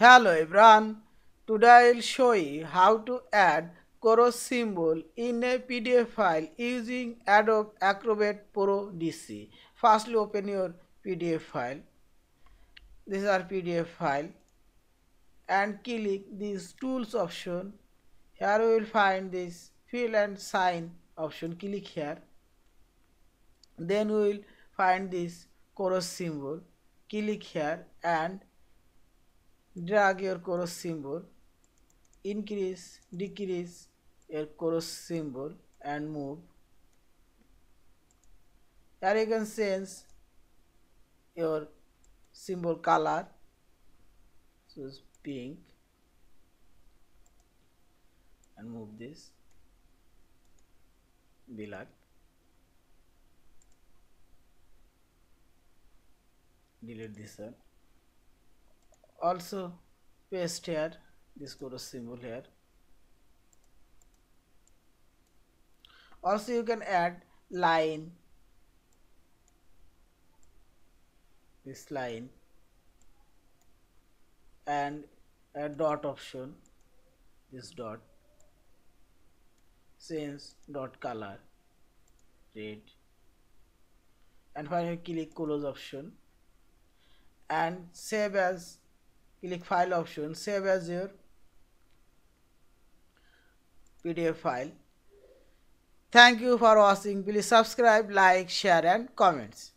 Hello everyone, today I'll show you how to add chorus symbol in a PDF file using Adobe Acrobat Pro DC. Firstly, open your PDF file. This is our PDF file and click this tools option. Here we will find this fill and sign option. Click here. Then we will find this chorus symbol. Click here and drag your chorus symbol, increase, decrease your chorus symbol and move. Here you can change your symbol color, choose pink and move this black, delete this one. Also paste here this chorus symbol here. Also you can add line, this line, and a dot option, this dot, change dot color red, and finally click close option and save as. Click file option, save as your PDF file. Thank you for watching. Please subscribe, like, share and comments.